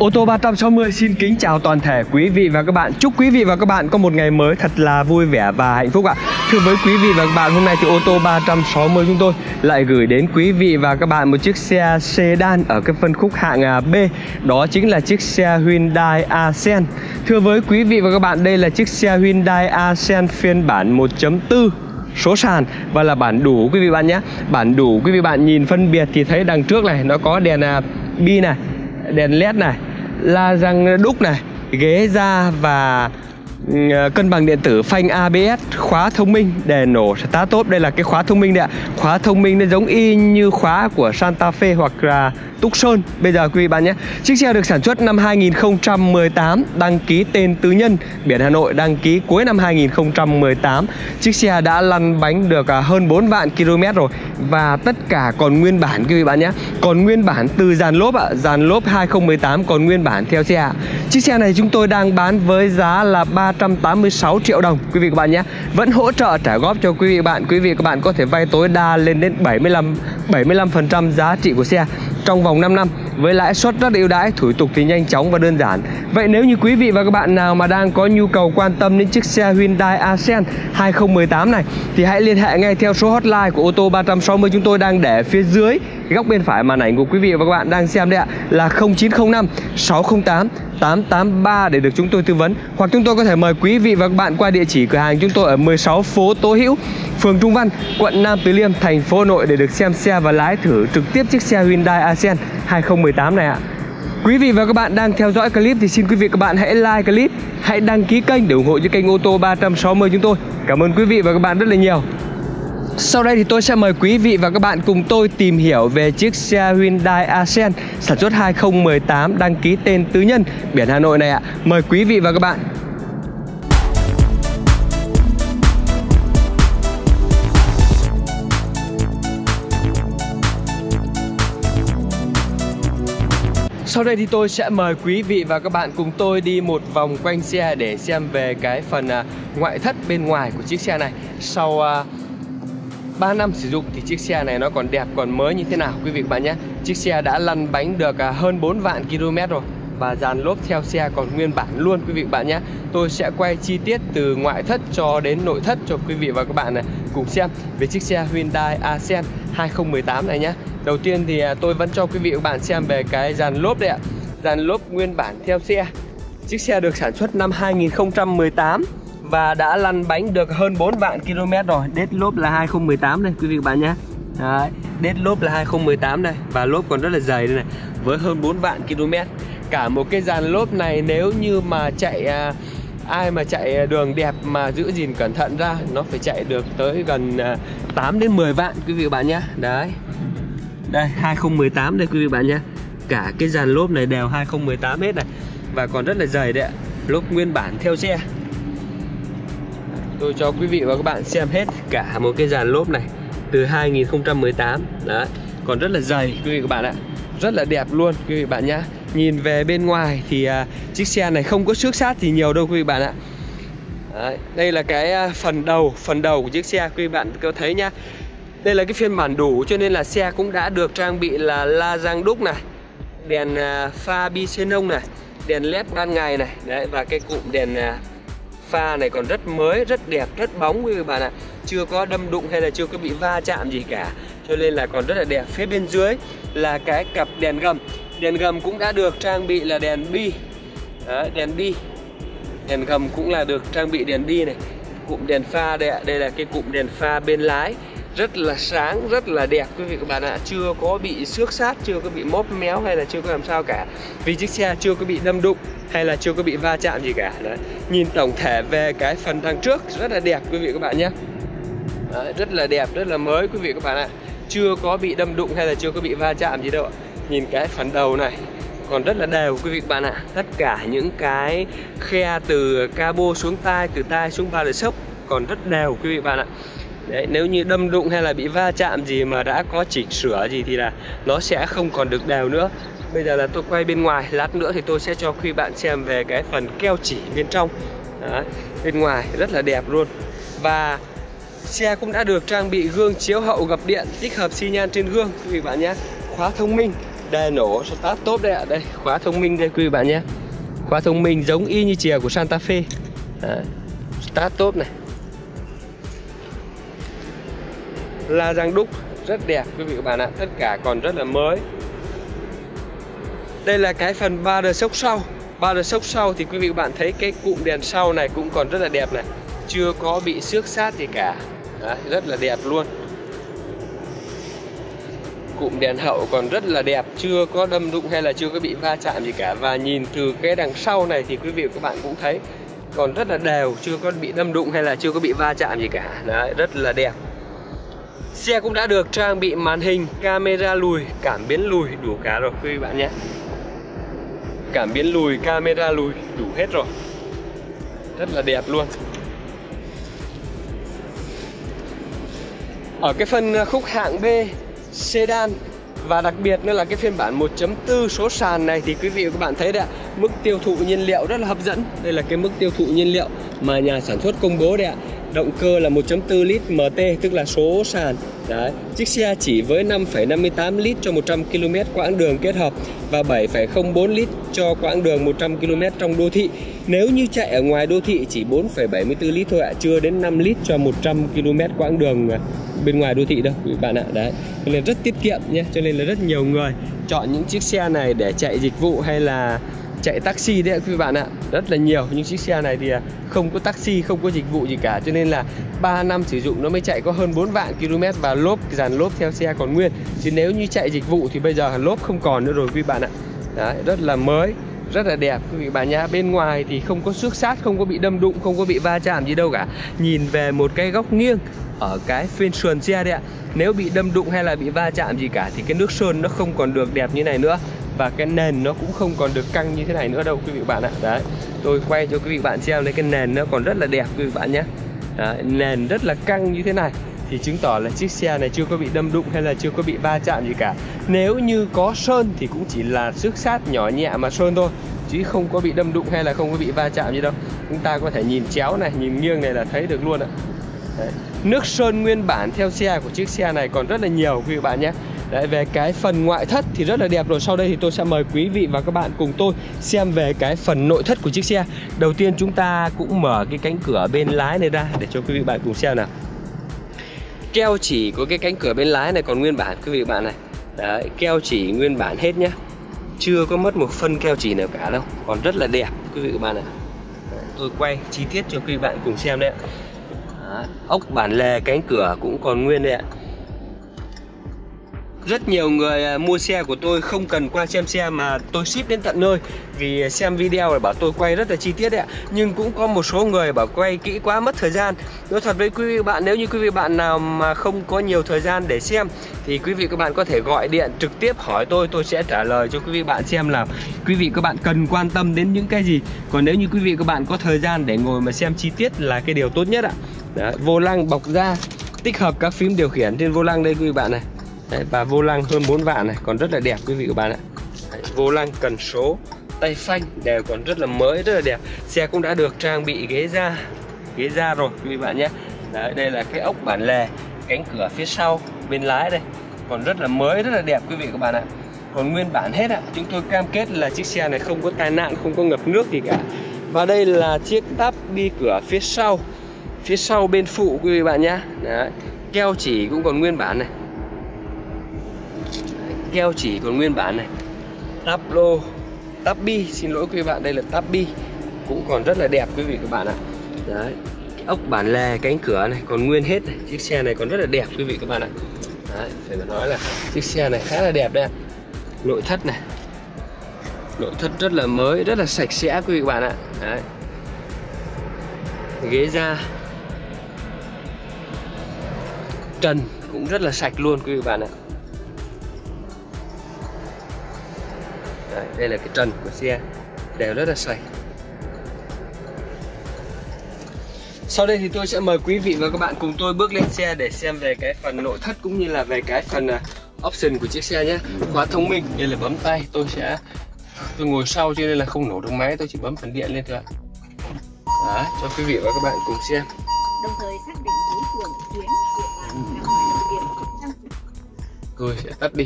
Ô tô 360 xin kính chào toàn thể quý vị và các bạn. Chúc quý vị và các bạn có một ngày mới thật là vui vẻ và hạnh phúc ạ. Thưa với quý vị và các bạn, hôm nay thì ô tô 360 chúng tôi lại gửi đến quý vị và các bạn một chiếc xe sedan ở cái phân khúc hạng B. Đó chính là chiếc xe Hyundai Accent. Thưa với quý vị và các bạn, đây là chiếc xe Hyundai Accent phiên bản 1.4 số sàn và là bản đủ quý vị bạn nhé. Bản đủ quý vị bạn nhìn phân biệt thì thấy đằng trước này nó có đèn bi này, đèn LED này, la răng đúc này, ghế da và cân bằng điện tử, phanh ABS, khóa thông minh, đèn nổ start top. Đây là cái khóa thông minh đấy ạ. Khóa thông minh nó giống y như khóa của Santa Fe hoặc là Tucson. Bây giờ quý vị bạn nhé, chiếc xe được sản xuất năm 2018, đăng ký tên tư nhân, biển Hà Nội, đăng ký cuối năm 2018. Chiếc xe đã lăn bánh được hơn 4 vạn km rồi và tất cả còn nguyên bản quý vị bạn nhé. Còn nguyên bản từ dàn lốp ạ, dàn lốp 2018 còn nguyên bản theo xe ạ. Chiếc xe này chúng tôi đang bán với giá là 386 triệu đồng quý vị các bạn nhé. Vẫn hỗ trợ trả góp cho quý vị các bạn. Quý vị các bạn có thể vay tối đa lên đến 75% giá trị của xe trong vòng 5 năm với lãi suất rất ưu đãi, thủ tục thì nhanh chóng và đơn giản. Vậy nếu như quý vị và các bạn nào mà đang có nhu cầu quan tâm đến chiếc xe Hyundai Accent 2018 này thì hãy liên hệ ngay theo số hotline của ô tô 360 chúng tôi đang để phía dưới góc bên phải màn ảnh của quý vị và các bạn đang xem đây ạ, là 0905 608 883 để được chúng tôi tư vấn, hoặc chúng tôi có thể mời quý vị và các bạn qua địa chỉ cửa hàng chúng tôi ở 16 phố Tố Hữu, phường Trung Văn, quận Nam Từ Liêm, thành phố Hà Nội để được xem xe và lái thử trực tiếp chiếc xe Hyundai Accent 2018 này ạ. Quý vị và các bạn đang theo dõi clip thì xin quý vị và các bạn hãy like clip, hãy đăng ký kênh để ủng hộ cho kênh ô tô 360 chúng tôi. Cảm ơn quý vị và các bạn rất là nhiều. Sau đây thì tôi sẽ mời quý vị và các bạn cùng tôi tìm hiểu về chiếc xe Hyundai Accent sản xuất 2018, đăng ký tên tư nhân, biển Hà Nội này ạ. Mời quý vị và các bạn. Sau đây thì tôi sẽ mời quý vị và các bạn cùng tôi đi một vòng quanh xe để xem về cái phần ngoại thất bên ngoài của chiếc xe này. Sau 3 năm sử dụng thì chiếc xe này nó còn đẹp, còn mới như thế nào quý vị các bạn nhé. Chiếc xe đã lăn bánh được hơn 4 vạn km rồi và dàn lốp theo xe còn nguyên bản luôn quý vị các bạn nhé. Tôi sẽ quay chi tiết từ ngoại thất cho đến nội thất cho quý vị và các bạn này cùng xem về chiếc xe Hyundai Accent 2018 này nhé. Đầu tiên thì tôi vẫn cho quý vị và các bạn xem về cái dàn lốp đây ạ. Dàn lốp nguyên bản theo xe. Chiếc xe được sản xuất năm 2018 và đã lăn bánh được hơn 4 vạn km rồi. Đết lốp là 2018 đây quý vị các bạn nhé. Đấy, đết lốp là 2018 đây và lốp còn rất là dày đây này, với hơn 4 vạn km. Cả một cái dàn lốp này nếu như mà chạy ai mà chạy đường đẹp mà giữ gìn cẩn thận ra nó phải chạy được tới gần 8 đến 10 vạn quý vị các bạn nhé. Đấy. Đây 2018 đây quý vị bạn nhé. Cả cái dàn lốp này đều 2018 hết này và còn rất là dày đấy ạ. Lốp nguyên bản theo xe. Tôi cho quý vị và các bạn xem hết cả một cái dàn lốp này từ 2018 đó, còn rất là dày quý vị các bạn ạ. Rất là đẹp luôn quý vị bạn nhé. Nhìn về bên ngoài thì chiếc xe này không có xước xát thì nhiều đâu quý vị bạn ạ. Đấy, đây là cái phần đầu của chiếc xe quý vị bạn có thấy nhá. Đây là cái phiên bản đủ cho nên là xe cũng đã được trang bị là la răng đúc này, đèn pha bi xenon này, đèn LED ban ngày này. Đấy, và cái cụm đèn pha này còn rất mới, rất đẹp, rất bóng quý vị bạn ạ. Chưa có đâm đụng hay là chưa có bị va chạm gì cả, cho nên là còn rất là đẹp. Phía bên dưới là cái cặp đèn gầm. Đèn gầm cũng đã được trang bị là đèn bi. Đấy, đèn bi. Đèn gầm cũng là được trang bị đèn bi này. Cụm đèn pha đây ạ, đây là cái cụm đèn pha bên lái. Rất là sáng, rất là đẹp quý vị các bạn ạ. Chưa có bị xước xát, chưa có bị móp méo hay là chưa có làm sao cả. Vì chiếc xe chưa có bị đâm đụng hay là chưa có bị va chạm gì cả. Đấy. Nhìn tổng thể về cái phần đằng trước rất là đẹp quý vị các bạn nhé. Đấy, rất là đẹp, rất là mới quý vị các bạn ạ. Chưa có bị đâm đụng hay là chưa có bị va chạm gì đâu. Nhìn cái phần đầu này còn rất là đều quý vị các bạn ạ. Tất cả những cái khe từ cabo xuống tai, từ tai xuống ba lề sốc còn rất đều quý vị các bạn ạ. Đấy, nếu như đâm đụng hay là bị va chạm gì mà đã có chỉnh sửa gì thì là nó sẽ không còn được đều nữa. Bây giờ là tôi quay bên ngoài, lát nữa thì tôi sẽ cho quý bạn xem về cái phần keo chỉ bên trong. Đấy, bên ngoài rất là đẹp luôn. Và xe cũng đã được trang bị gương chiếu hậu gập điện, tích hợp xi nhan trên gương quý vị bạn nhé. Khóa thông minh, Đèn nổ start tốt đây ạ. Đây, khóa thông minh đây quý vị bạn nhé. Khóa thông minh giống y như chìa của Santa Fe. Đấy, start tốt này. La răng đúc rất đẹp quý vị các bạn ạ. Tất cả còn rất là mới. Đây là cái phần ba đờ sốc sau. Ba đờ sốc sau thì quý vị các bạn thấy cái cụm đèn sau này cũng còn rất là đẹp này. Chưa có bị xước sát gì cả. Đấy, rất là đẹp luôn. Cụm đèn hậu còn rất là đẹp, chưa có đâm đụng hay là chưa có bị va chạm gì cả. Và nhìn từ cái đằng sau này thì quý vị các bạn cũng thấy còn rất là đều, chưa có bị đâm đụng hay là chưa có bị va chạm gì cả. Đấy, rất là đẹp. Xe cũng đã được trang bị màn hình, camera lùi, cảm biến lùi, đủ cả rồi quý vị bạn nhé. Cảm biến lùi, camera lùi, đủ hết rồi. Rất là đẹp luôn. Ở cái phần khúc hạng B sedan và đặc biệt nữa là cái phiên bản 1.4 số sàn này thì quý vị và các bạn thấy đấy ạ, mức tiêu thụ nhiên liệu rất là hấp dẫn. Đây là cái mức tiêu thụ nhiên liệu mà nhà sản xuất công bố đấy ạ. Động cơ là 1.4 lít MT, tức là số sàn. Đấy, chiếc xe chỉ với 5,58 lít cho 100 km quãng đường kết hợp và 7,04 lít cho quãng đường 100 km trong đô thị. Nếu như chạy ở ngoài đô thị chỉ 4,74 lít thôi ạ, chưa đến 5 lít cho 100 km quãng đường bên ngoài đô thị đâu quý bạn ạ. Đấy, cho nên rất tiết kiệm nhé, cho nên là rất nhiều người chọn những chiếc xe này để chạy dịch vụ hay là chạy taxi đấy quý bạn ạ. Rất là nhiều những chiếc xe này thì không có taxi, không có dịch vụ gì cả, cho nên là 3 năm sử dụng nó mới chạy có hơn 4 vạn km và lốp, dàn lốp theo xe còn nguyên. Chứ nếu như chạy dịch vụ thì bây giờ lốp không còn nữa rồi quý bạn ạ. Đấy, rất là mới, rất là đẹp quý vị bạn nhá. Bên ngoài thì không có xước sát, không có bị đâm đụng, không có bị va chạm gì đâu cả. Nhìn về một cái góc nghiêng ở cái phiên sườn xe đấy ạ, nếu bị đâm đụng hay là bị va chạm gì cả thì cái nước sơn nó không còn được đẹp như này nữa. Và cái nền nó cũng không còn được căng như thế này nữa đâu quý vị bạn ạ. Đấy, tôi quay cho quý vị bạn xem đây, cái nền nó còn rất là đẹp quý vị bạn nhé. Đấy, nền rất là căng như thế này thì chứng tỏ là chiếc xe này chưa có bị đâm đụng hay là chưa có bị va chạm gì cả. Nếu như có sơn thì cũng chỉ là xước sát nhỏ nhẹ mà sơn thôi, chứ không có bị đâm đụng hay là không có bị va chạm gì đâu. Chúng ta có thể nhìn chéo này, nhìn nghiêng này là thấy được luôn ạ. Đấy, nước sơn nguyên bản theo xe của chiếc xe này còn rất là nhiều quý vị bạn nhé. Đấy, về cái phần ngoại thất thì rất là đẹp rồi. Sau đây thì tôi sẽ mời quý vị và các bạn cùng tôi xem về cái phần nội thất của chiếc xe. Đầu tiên chúng ta cũng mở cái cánh cửa bên lái này ra để cho quý vị bạn cùng xem nào. Keo chỉ của cái cánh cửa bên lái này còn nguyên bản quý vị bạn này. Đấy, keo chỉ nguyên bản hết nhé, chưa có mất một phân keo chỉ nào cả đâu, còn rất là đẹp quý vị bạn này. Đấy, tôi quay chi tiết cho quý vị bạn cùng xem đấy ạ. Đấy, ốc bản lề cánh cửa cũng còn nguyên đấy ạ. Rất nhiều người mua xe của tôi không cần qua xem xe mà tôi ship đến tận nơi, vì xem video là bảo tôi quay rất là chi tiết đấy ạ. Nhưng cũng có một số người bảo quay kỹ quá mất thời gian. Nói thật với quý vị bạn, nếu như quý vị bạn nào mà không có nhiều thời gian để xem thì quý vị các bạn có thể gọi điện trực tiếp hỏi tôi sẽ trả lời cho quý vị bạn xem là quý vị các bạn cần quan tâm đến những cái gì. Còn nếu như quý vị các bạn có thời gian để ngồi mà xem chi tiết là cái điều tốt nhất ạ. Đấy, vô lăng bọc da, tích hợp các phím điều khiển trên vô lăng đây quý vị bạn này. Đấy, và vô lăng hơn 4 vạn này còn rất là đẹp quý vị các bạn ạ. Đấy, vô lăng cần số, tay phanh đều còn rất là mới, rất là đẹp. Xe cũng đã được trang bị ghế da rồi quý vị bạn nhé. Đấy, đây là cái ốc bản lề cánh cửa phía sau bên lái đây còn rất là mới, rất là đẹp quý vị các bạn ạ, còn nguyên bản hết ạ. Chúng tôi cam kết là chiếc xe này không có tai nạn, không có ngập nước gì cả. Và đây là chiếc táp bi cửa phía sau bên phụ quý vị bạn nhé. Đấy, keo chỉ cũng còn nguyên bản này. Keo chỉ còn nguyên bản này. Táp bi, xin lỗi quý bạn, đây là táp bi cũng còn rất là đẹp quý vị các bạn ạ. Đấy, ốc bản lề cánh cửa này còn nguyên hết này. Chiếc xe này còn rất là đẹp quý vị các bạn ạ. Đấy, phải nói là chiếc xe này khá là đẹp đấy. Nội thất này, nội thất rất là mới, rất là sạch sẽ quý vị các bạn ạ. Đấy, ghế da, trần cũng rất là sạch luôn quý vị bạn ạ. Đây là cái trần của xe đều rất là sạch. Sau đây thì tôi sẽ mời quý vị và các bạn cùng tôi bước lên xe để xem về cái phần nội thất cũng như là về cái phần option của chiếc xe nhé. Khóa thông minh, đây là bấm tay, tôi ngồi sau cho nên là không nổ được máy, tôi chỉ bấm phần điện lên thôi ạ. Đó, cho quý vị và các bạn cùng xem. Đồng thời xác định đối tượng chuyến, địa bàn, ra ngoài, địa điểm. Tôi sẽ tắt đi.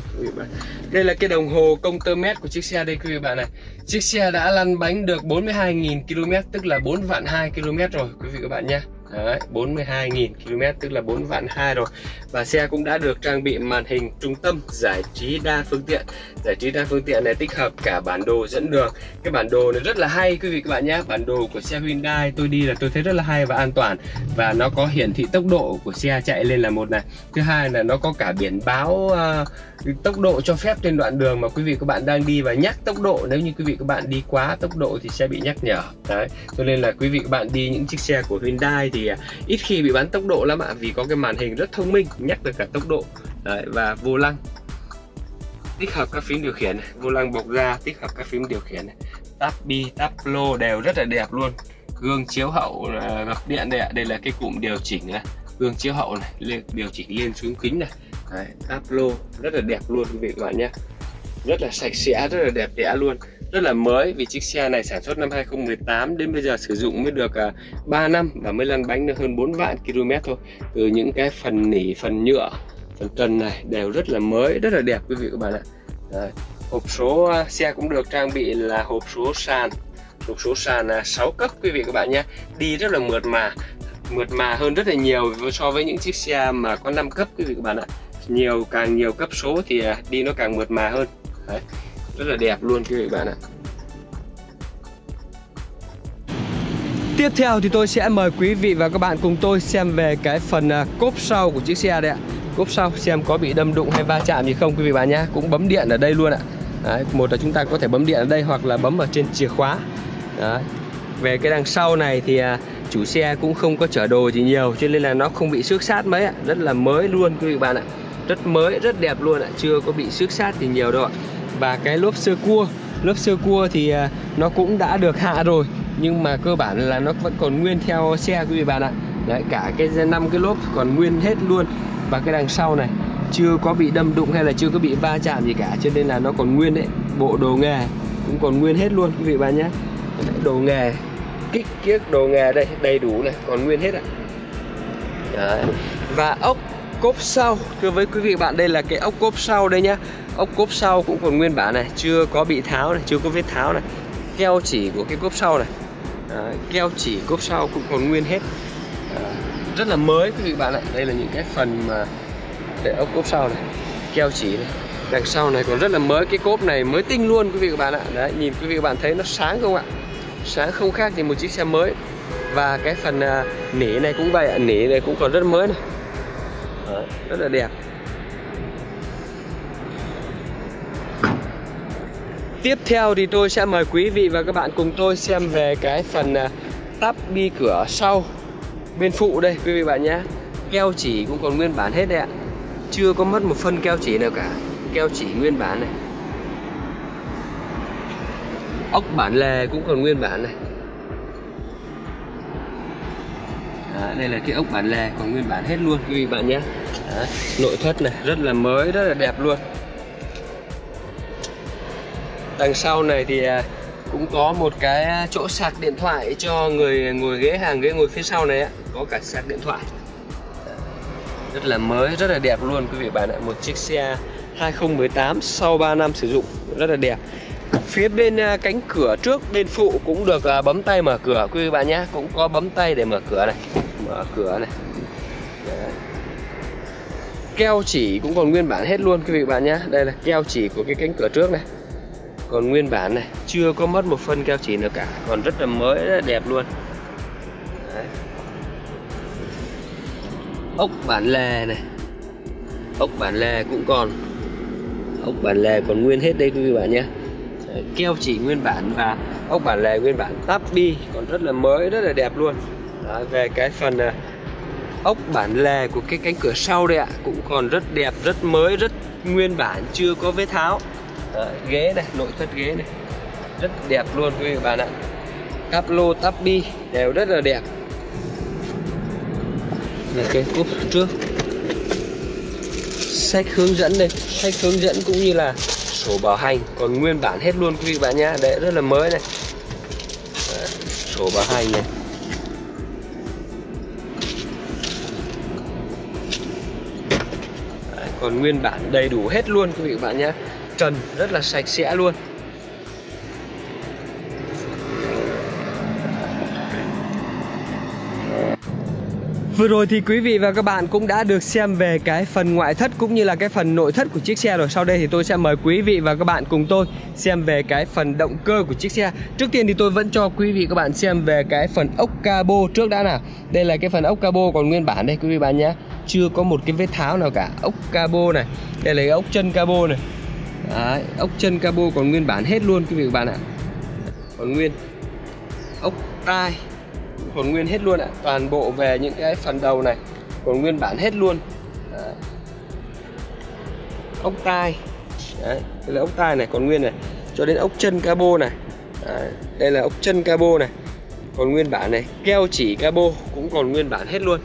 quý vị bạn. Đây là cái đồng hồ công tơ mét của chiếc xe đây quý vị bạn này. Chiếc xe đã lăn bánh được 42.000 km, tức là 4.200.000 km rồi quý vị các bạn nhé. 42.000 km tức là 4.200.000 rồi. Và xe cũng đã được trang bị màn hình trung tâm giải trí đa phương tiện. Giải trí đa phương tiện này tích hợp cả bản đồ dẫn đường. Cái bản đồ này rất là hay quý vị các bạn nhé. Bản đồ của xe Hyundai tôi đi là tôi thấy rất là hay và an toàn. Và nó có hiển thị tốc độ của xe chạy lên là một này. Thứ hai là nó có cả biển báo tốc độ cho phép trên đoạn đường mà quý vị các bạn đang đi, và nhắc tốc độ nếu như quý vị các bạn đi quá tốc độ thì sẽ bị nhắc nhở. Đấy, cho nên là quý vị các bạn đi những chiếc xe của Hyundai thì ít khi bị bán tốc độ lắm ạ, vì có cái màn hình rất thông minh nhắc được cả tốc độ. Đấy, và vô lăng tích hợp các phím điều khiển này, vô lăng bọc da tích hợp các phím điều khiển này, tabi, taplo đều rất là đẹp luôn. Gương chiếu hậu gập điện đây ạ, đây là cái cụm điều chỉnh này. Gương chiếu hậu này, điều chỉnh lên xuống kính này. Đấy, taplo rất là đẹp luôn quý vị các bạn nhé, rất là sạch sẽ, rất là đẹp đẽ luôn, rất là mới. Vì chiếc xe này sản xuất năm 2018 đến bây giờ sử dụng mới được 3 năm và mới lăn bánh được hơn 4.000.000 km thôi. Từ những cái phần nỉ, phần nhựa, phần trần này đều rất là mới, rất là đẹp quý vị các bạn ạ. Đấy, hộp số xe cũng được trang bị là hộp số sàn. Hộp số sàn là 6 cấp quý vị các bạn nhé. Đi rất là mượt mà hơn rất là nhiều so với những chiếc xe mà có 5 cấp quý vị các bạn ạ. Càng nhiều cấp số thì đi nó càng mượt mà hơn. Đấy, rất là đẹp luôn quý vị bạn ạ. Tiếp theo thì tôi sẽ mời quý vị và các bạn cùng tôi xem về cái phần cốp sau của chiếc xe đây ạ. Cốp sau xem có bị đâm đụng hay va chạm gì không quý vị bạn nhé. Cũng bấm điện ở đây luôn ạ. Đấy, một là chúng ta có thể bấm điện ở đây hoặc là bấm ở trên chìa khóa. Đấy. Về cái đằng sau này thì chủ xe cũng không có chở đồ gì nhiều, cho nên là nó không bị xước sát mấy ạ. Rất là mới luôn quý vị bạn ạ. Rất mới, rất đẹp luôn ạ. Chưa có bị xước sát gì nhiều đâu ạ. Và cái lốp sơ cua thì nó cũng đã được hạ rồi, nhưng mà cơ bản là nó vẫn còn nguyên theo xe quý vị bạn ạ. Đấy, cả cái 5 cái lốp còn nguyên hết luôn. Và cái đằng sau này chưa có bị đâm đụng hay là chưa có bị va chạm gì cả, cho nên là nó còn nguyên đấy. Bộ đồ nghề cũng còn nguyên hết luôn quý vị bạn nhé. Đồ nghề, kích kiếc đồ nghề đây đầy đủ này, còn nguyên hết ạ. Đấy. Và ốc cốp sau, thưa với quý vị bạn, đây là cái ốc cốp sau đây nhá. Ốc cốp sau cũng còn nguyên bản này, chưa có bị tháo này, chưa có vết tháo này. Keo chỉ của cái cốp sau này, keo chỉ cốp sau cũng còn nguyên hết. Rất là mới quý vị bạn ạ. Đây là những cái phần mà để ốc cốp sau này, keo chỉ này. Đằng sau này còn rất là mới, cái cốp này mới tinh luôn quý vị các bạn ạ. Đấy, nhìn quý vị các bạn thấy nó sáng không ạ? Sáng không khác thì một chiếc xe mới. Và cái phần nỉ này cũng vậy ạ, nỉ này cũng còn rất mới này. Đấy, rất là đẹp. Tiếp theo thì tôi sẽ mời quý vị và các bạn cùng tôi xem về cái phần tắp bi cửa sau bên phụ đây quý vị bạn nhé. Keo chỉ cũng còn nguyên bản hết đấy ạ. Chưa có mất một phân keo chỉ nào cả. Keo chỉ nguyên bản này. Ốc bản lề cũng còn nguyên bản này. Đó, đây là cái ốc bản lề còn nguyên bản hết luôn quý vị bạn nhé. Đó, nội thất này rất là mới, rất là đẹp luôn. Đằng sau này thì cũng có một cái chỗ sạc điện thoại cho người ngồi ghế, hàng ghế ngồi phía sau này ạ. Có cả sạc điện thoại. Rất là mới, rất là đẹp luôn quý vị bạn ạ. Một chiếc xe 2018 sau 3 năm sử dụng rất là đẹp. Phía bên cánh cửa trước bên phụ cũng được bấm tay mở cửa quý vị bạn nhé. Cũng có bấm tay để mở cửa này. Mở cửa này. Đấy. Keo chỉ cũng còn nguyên bản hết luôn quý vị bạn nhé. Đây là keo chỉ của cái cánh cửa trước này. Còn nguyên bản này, chưa có mất một phân keo chỉ nào cả. Còn rất là mới, rất là đẹp luôn. Đấy. Ốc bản lề này. Ốc bản lề cũng còn. Ốc bản lề còn nguyên hết đây quý vị bạn nhé. Keo chỉ nguyên bản và ốc bản lề nguyên bản. Táp bi còn rất là mới, rất là đẹp luôn. Đấy, về cái phần ốc bản lề của cái cánh cửa sau đây ạ, cũng còn rất đẹp, rất mới, rất nguyên bản, chưa có vết tháo. Đấy, ghế này, nội thất ghế này rất đẹp luôn quý vị bạn ạ. Các lô táp bi đều rất là đẹp. Là cái cúp trước, sách hướng dẫn đây, sách hướng dẫn cũng như là sổ bảo hành còn nguyên bản hết luôn quý vị bạn nhé. Đấy, rất là mới này. Đấy, sổ bảo hành này. Đấy, còn nguyên bản đầy đủ hết luôn quý vị bạn nhé. Trần rất là sạch sẽ luôn. Vừa rồi thì quý vị và các bạn cũng đã được xem về cái phần ngoại thất cũng như là cái phần nội thất của chiếc xe rồi. Sau đây thì tôi sẽ mời quý vị và các bạn cùng tôi xem về cái phần động cơ của chiếc xe. Trước tiên thì tôi vẫn cho quý vị các bạn xem về cái phần ốc cabo trước đã nào. Đây là cái phần ốc cabo còn nguyên bản đây quý vị bạn nhé. Chưa có một cái vết tháo nào cả. Ốc cabo này, đây là cái ốc chân cabo này. Đấy, ốc chân cabo còn nguyên bản hết luôn quý vị và các bạn ạ. Còn nguyên ốc tai còn nguyên hết luôn ạ. Toàn bộ về những cái phần đầu này còn nguyên bản hết luôn. Đấy. Ốc tai. Đấy, đây là ốc tai này còn nguyên này, cho đến ốc chân cabo này. Đấy, đây là ốc chân cabo này. Còn nguyên bản này, keo chỉ cabo cũng còn nguyên bản hết luôn.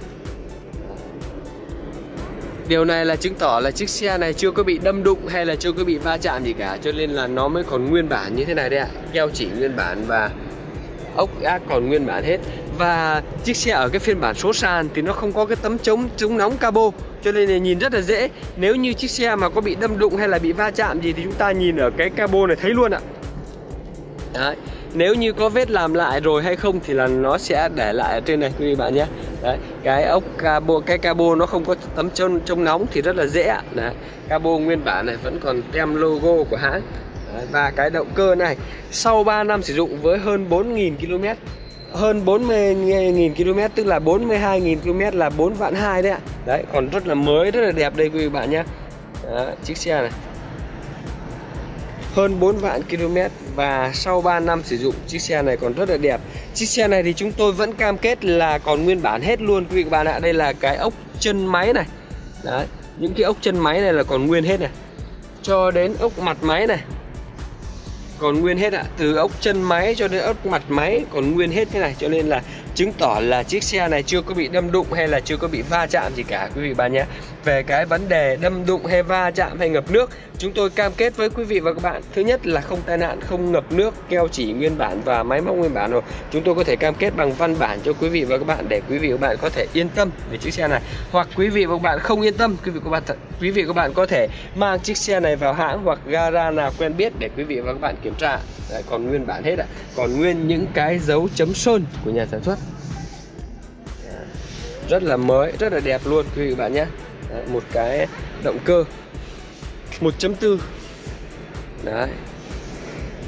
Điều này là chứng tỏ là chiếc xe này chưa có bị đâm đụng hay là chưa có bị va chạm gì cả, cho nên là nó mới còn nguyên bản như thế này đây ạ. Keo chỉ nguyên bản và ốc ác còn nguyên bản hết. Và chiếc xe ở cái phiên bản số sàn thì nó không có cái tấm chống nóng cabo, cho nên là nhìn rất là dễ. Nếu như chiếc xe mà có bị đâm đụng hay là bị va chạm gì thì chúng ta nhìn ở cái cabo này thấy luôn ạ. Đấy. Nếu như có vết làm lại rồi hay không thì là nó sẽ để lại ở trên này quý vị bạn nhé. Đấy. Cái ốc cabo, cái cabo nó không có tấm chống nóng thì rất là dễ ạ. Đấy. Cabo nguyên bản này vẫn còn tem logo của hãng. Và cái động cơ này sau 3 năm sử dụng với hơn 4.000 km, hơn 40.000 km, tức là 42.000 km là 4.200.000 đấy ạ. Đấy, còn rất là mới, rất là đẹp đây quý vị bạn nhé. Đó, chiếc xe này hơn 4.000 km và sau 3 năm sử dụng chiếc xe này còn rất là đẹp. Chiếc xe này thì chúng tôi vẫn cam kết là còn nguyên bản hết luôn quý vị các bạn ạ. Đây là cái ốc chân máy này. Đấy, những cái ốc chân máy này là còn nguyên hết này, cho đến ốc mặt máy này còn nguyên hết ạ. Từ ốc chân máy cho đến ốc mặt máy còn nguyên hết thế này, cho nên là chứng tỏ là chiếc xe này chưa có bị đâm đụng hay là chưa có bị va chạm gì cả quý vị bạn nhé. Về cái vấn đề đâm đụng hay va chạm hay ngập nước, chúng tôi cam kết với quý vị và các bạn, thứ nhất là không tai nạn, không ngập nước, keo chỉ nguyên bản và máy móc nguyên bản rồi. Chúng tôi có thể cam kết bằng văn bản cho quý vị và các bạn để quý vị và các bạn có thể yên tâm về chiếc xe này. Hoặc quý vị và các bạn không yên tâm, quý vị và các bạn có thể mang chiếc xe này vào hãng hoặc gara nào quen biết để quý vị và các bạn kiểm tra. Đấy, còn nguyên bản hết ạ. Còn nguyên những cái dấu chấm sơn của nhà sản xuất. Rất là mới, rất là đẹp luôn quý vị và bạn nhé. Đấy, một cái động cơ 1.4. Đấy,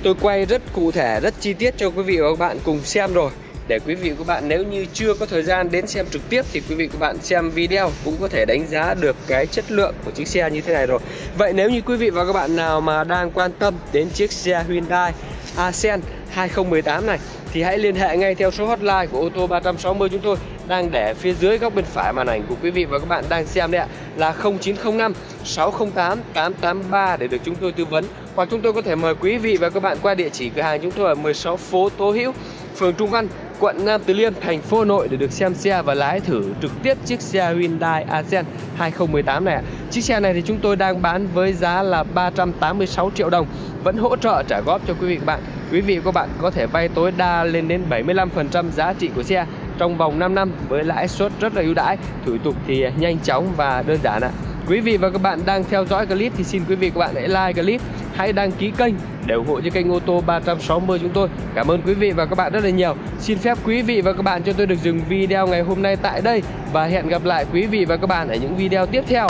tôi quay rất cụ thể, rất chi tiết cho quý vị và các bạn cùng xem rồi. Để quý vị và các bạn nếu như chưa có thời gian đến xem trực tiếp thì quý vị và các bạn xem video cũng có thể đánh giá được cái chất lượng của chiếc xe như thế này rồi. Vậy nếu như quý vị và các bạn nào mà đang quan tâm đến chiếc xe Hyundai Accent 2018 này thì hãy liên hệ ngay theo số hotline của ô tô 360 chúng tôi đang để phía dưới góc bên phải màn ảnh của quý vị và các bạn đang xem đấy ạ, là 0905 608 883 để được chúng tôi tư vấn. Hoặc chúng tôi có thể mời quý vị và các bạn qua địa chỉ cửa hàng chúng tôi ở 16 phố Tố Hữu, phường Trung Văn, quận Nam Từ Liêm, thành phố Hà Nội để được xem xe và lái thử trực tiếp chiếc xe Hyundai Accent 2018 này. Chiếc xe này thì chúng tôi đang bán với giá là 386 triệu đồng, vẫn hỗ trợ trả góp cho quý vị và các bạn. Quý vị và các bạn có thể vay tối đa lên đến 75% giá trị của xe trong vòng 5 năm với lãi suất rất là ưu đãi, thủ tục thì nhanh chóng và đơn giản ạ. Quý vị và các bạn đang theo dõi clip thì xin quý vị và các bạn hãy like clip, hãy đăng ký kênh để ủng hộ cho kênh ô tô 360 chúng tôi. Cảm ơn quý vị và các bạn rất là nhiều. Xin phép quý vị và các bạn cho tôi được dừng video ngày hôm nay tại đây và hẹn gặp lại quý vị và các bạn ở những video tiếp theo.